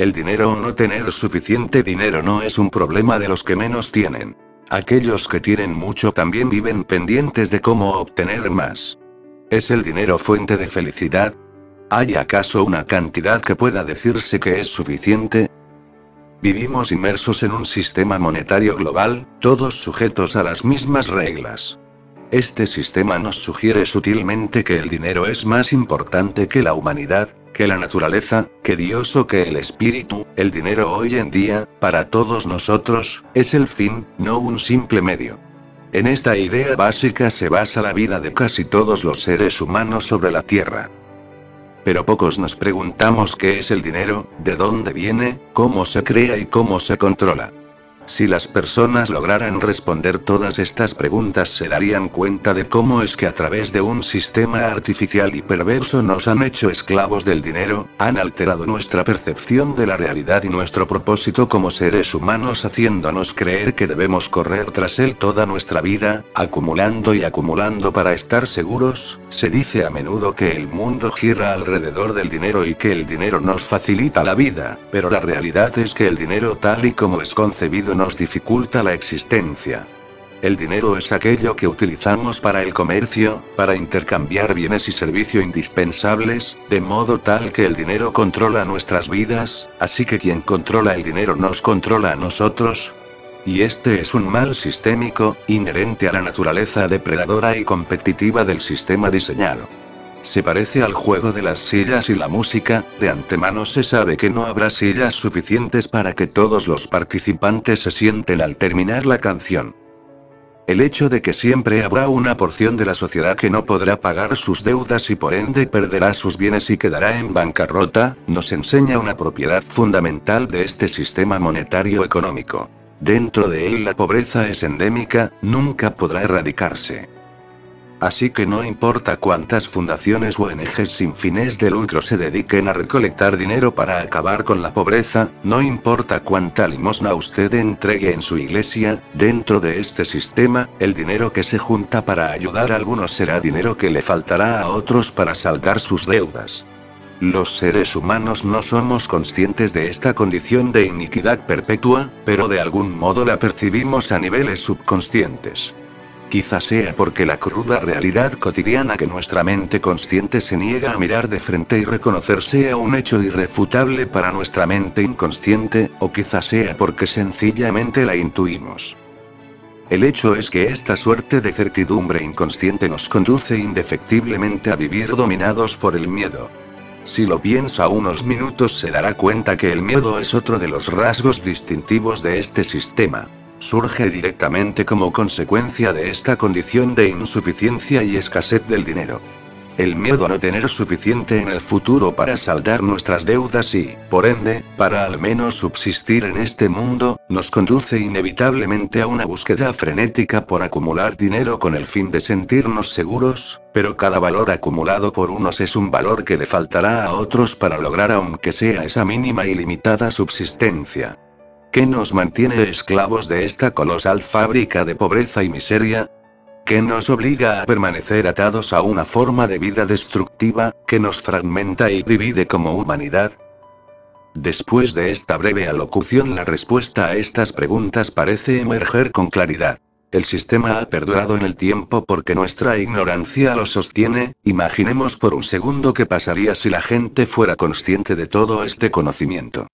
El dinero o no tener suficiente dinero no es un problema de los que menos tienen. Aquellos que tienen mucho también viven pendientes de cómo obtener más. ¿Es el dinero fuente de felicidad? ¿Hay acaso una cantidad que pueda decirse que es suficiente? Vivimos inmersos en un sistema monetario global, todos sujetos a las mismas reglas. Este sistema nos sugiere sutilmente que el dinero es más importante que la humanidad, que la naturaleza, que Dios o que el espíritu. El dinero hoy en día, para todos nosotros, es el fin, no un simple medio. En esta idea básica se basa la vida de casi todos los seres humanos sobre la Tierra. Pero pocos nos preguntamos qué es el dinero, de dónde viene, cómo se crea y cómo se controla. Si las personas lograran responder todas estas preguntas, se darían cuenta de cómo es que a través de un sistema artificial y perverso nos han hecho esclavos del dinero, han alterado nuestra percepción de la realidad y nuestro propósito como seres humanos, haciéndonos creer que debemos correr tras él toda nuestra vida, acumulando y acumulando para estar seguros. Se dice a menudo que el mundo gira alrededor del dinero y que el dinero nos facilita la vida, pero la realidad es que el dinero tal y como es concebido nos dificulta la existencia. El dinero es aquello que utilizamos para el comercio, para intercambiar bienes y servicios indispensables, de modo tal que el dinero controla nuestras vidas, así que quien controla el dinero nos controla a nosotros. Y este es un mal sistémico, inherente a la naturaleza depredadora y competitiva del sistema diseñado. Se parece al juego de las sillas y la música, de antemano se sabe que no habrá sillas suficientes para que todos los participantes se sienten al terminar la canción. El hecho de que siempre habrá una porción de la sociedad que no podrá pagar sus deudas y por ende perderá sus bienes y quedará en bancarrota, nos enseña una propiedad fundamental de este sistema monetario económico. Dentro de él la pobreza es endémica, nunca podrá erradicarse. Así que no importa cuántas fundaciones o ONGs sin fines de lucro se dediquen a recolectar dinero para acabar con la pobreza, no importa cuánta limosna usted entregue en su iglesia, dentro de este sistema, el dinero que se junta para ayudar a algunos será dinero que le faltará a otros para saldar sus deudas. Los seres humanos no somos conscientes de esta condición de iniquidad perpetua, pero de algún modo la percibimos a niveles subconscientes. Quizá sea porque la cruda realidad cotidiana que nuestra mente consciente se niega a mirar de frente y reconocer sea un hecho irrefutable para nuestra mente inconsciente, o quizá sea porque sencillamente la intuimos. El hecho es que esta suerte de certidumbre inconsciente nos conduce indefectiblemente a vivir dominados por el miedo. Si lo piensa unos minutos se dará cuenta que el miedo es otro de los rasgos distintivos de este sistema. Surge directamente como consecuencia de esta condición de insuficiencia y escasez del dinero. El miedo a no tener suficiente en el futuro para saldar nuestras deudas y, por ende, para al menos subsistir en este mundo, nos conduce inevitablemente a una búsqueda frenética por acumular dinero con el fin de sentirnos seguros, pero cada valor acumulado por unos es un valor que le faltará a otros para lograr aunque sea esa mínima y limitada subsistencia. ¿Qué nos mantiene esclavos de esta colosal fábrica de pobreza y miseria? ¿Qué nos obliga a permanecer atados a una forma de vida destructiva, que nos fragmenta y divide como humanidad? Después de esta breve alocución, la respuesta a estas preguntas parece emerger con claridad. El sistema ha perdurado en el tiempo porque nuestra ignorancia lo sostiene. Imaginemos por un segundo qué pasaría si la gente fuera consciente de todo este conocimiento.